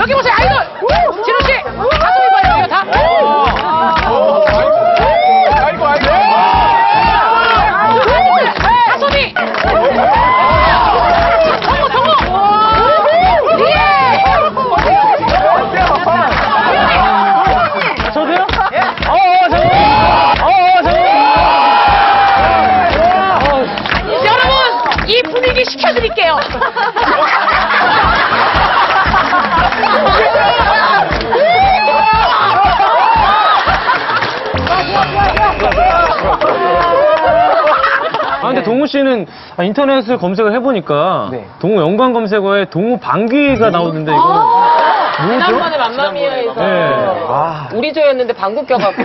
여기 보세요, 아이돌! 진우씨! 다 도입어요, 이거 다! 아이고, 아이고! 다솜이! 정우, 정우! 예! 저도요? 정우! 여러분, 이 분위기 시켜드릴게요! 아 근데 동우 씨는 인터넷을 검색을 해보니까 네. 동우 연관 검색어에 동우 방귀가 나오는데 이거 지난번에 맘마미아에서 네. 우리 조였는데 방귀 껴갖고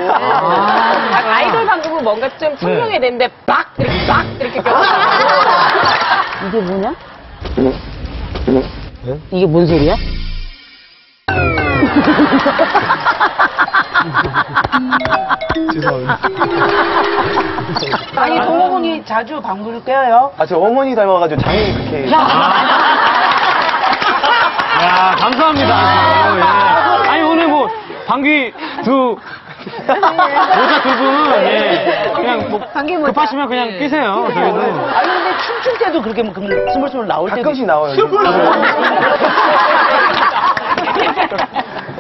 아이돌 방귀는 뭔가 좀 청명해야 되는데 막 이렇게 껴갖고 이게 뭐냐? 네? 이게 뭔 소리야? 죄송합니다. 아니 동호군이 자주 방귀를 껴요? 아 저 어머니 닮아가지고 당연히 그렇게. 야 감사합니다. 아, 예. 아니 오늘 뭐 방귀 두 모자 두 분 예. 그냥 뭐 방귀 모자. 급하시면 그냥 예. 끼세요. 네. 아니 근데 춤출 때도 그렇게 뭐 스물스물 나올 때 가끔씩 나와요.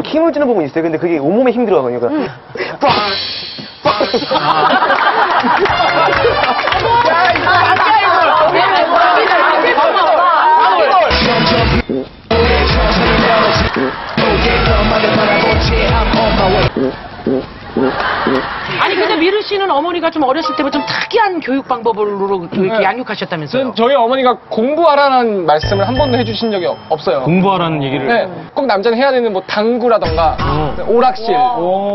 힘을 주는 부분이 있어요. 근데 그게 온몸에 힘 들어가거든요. 그러니까 아니 근데 미르 씨는 어머니가 좀 어렸을 때부터 좀 특이한 교육 방법으로 이렇게 양육하셨다면서요? 저희 어머니가 공부하라는 말씀을 한 번도 해주신 적이 없어요. 공부하라는 얘기를? 네. 꼭 남자는 해야 되는 뭐 당구라던가 오락실.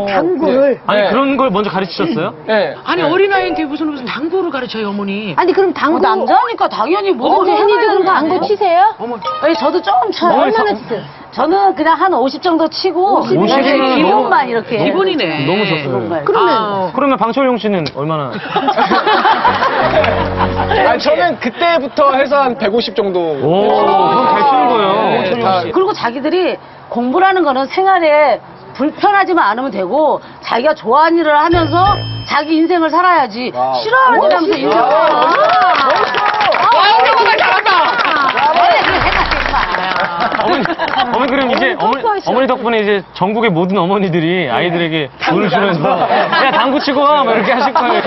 당구를? 네. 아니 그런 걸 먼저 가르치셨어요? 네. 아니 네. 어린아이한테 무슨 당구를 가르쳐요 어머니? 아니 그럼 당구 남자니까 당연히 뭐든지 해야 되는 거 당구 치세요? 어머. 아니 저도 좀 쳐요. 얼마나 치세요? 저는 그냥 한 50 정도 치고 50이면 기본만 너무, 이렇게 기본이네. 너무 좋았어요. 그러면 그러면 방철용 씨는 얼마나? 아니, 저는 그때부터 해서 한 150 정도. 오, 잘 치는 거예요. 네, 다. 그리고 자기들이 공부라는 거는 생활에 불편하지만 않으면 되고 자기가 좋아하는 일을 하면서 자기 인생을 살아야지. 와우. 싫어하는 일 하면서 인생을 어머니 그럼 이제 어머니 덕분에 이제 전국의 모든 어머니들이 아이들에게 돈을 주면서 야 당구 치고 와 막 이렇게 하실 거예요.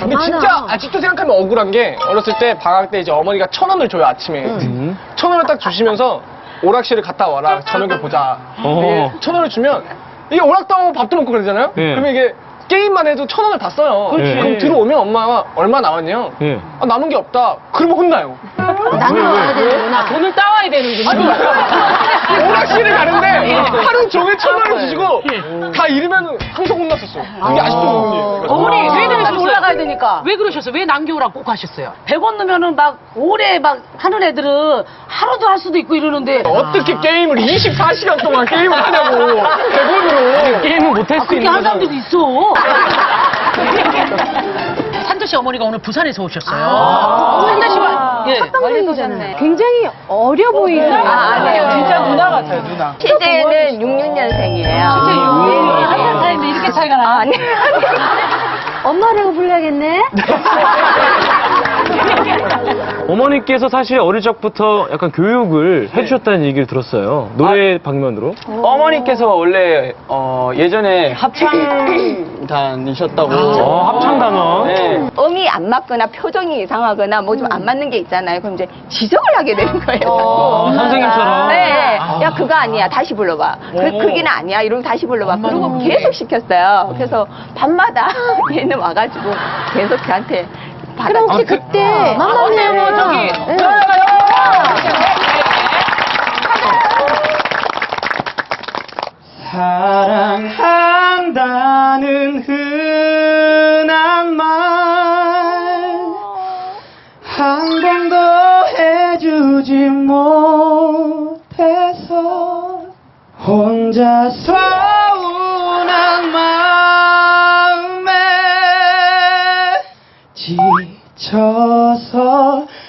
근데 진짜 아직도 생각하면 억울한 게 어렸을 때 방학 때 이제 어머니가 1,000원을 줘요 아침에 1,000원을 딱 주시면서 오락실을 갔다 와라 저녁에 보자. 1,000원을 주면 이게 오락도 하고 밥도 먹고 그러잖아요. 네. 그러면 이게 게임만 해도 1,000원을 다 써요. 그렇지. 그럼 들어오면 엄마가 얼마 남았냐? 예. 아, 남은 게 없다. 그러면 혼나요. 남아야 되는구나. 돈을 따와야 되는구나. 오락실을 가는데 하루 종일 1,000원을 주시고 다 잃으면 항상 혼났었어. 근데 아직도 모르겠어요. 어머니 왜 그러셨어요? 올라가야 되니까. 왜 그러셨어요? 왜 남겨오라고 꼭 하셨어요? 100원 넣으면은 막 오래 막 하는 애들은 하루도 할 수도 있고 이러는데 어떻게 게임을 24시간 동안 게임을 하냐고 100원으로. 게임은 못 할 수 있는 거잖아. 그렇게 한 사람들도 있어. 산도 씨 어머니가 오늘 부산에서 오셨어요. 산도 씨가 깜짝 놀랐네. 굉장히 어려 보이는. 아니에요. 진짜 누나 같아요, 누나. 실제는 66년생이에요. 실제 66년생이에요. 한 살 차이인데 이렇게 차이가 나요? 아니. 엄마라고 불러야겠네. 어머니께서 사실 어릴 적부터 약간 교육을 해주셨다는 얘기를 들었어요. 노래 방면으로. 어머니께서 원래 예전에 합창단이셨다고. 합창단원. 네. 음이 안 맞거나 표정이 이상하거나 뭐 좀 안 맞는 게 있잖아요. 그럼 이제 지적을 하게 되는 거예요. 선생님처럼. 네. 야 그거 아니야. 다시 불러봐. 그게는 아니야. 이러면 다시 불러봐. 그리고 계속 시켰어요. 그래서 밤마다 얘는 와가지고 계속 저한테. 그럼 혹시 그때 맘마미아 뭐 저기 사랑한다는 흔한 말 한 번도 해주지 못해서 혼자서 운한 마음에 지쳐서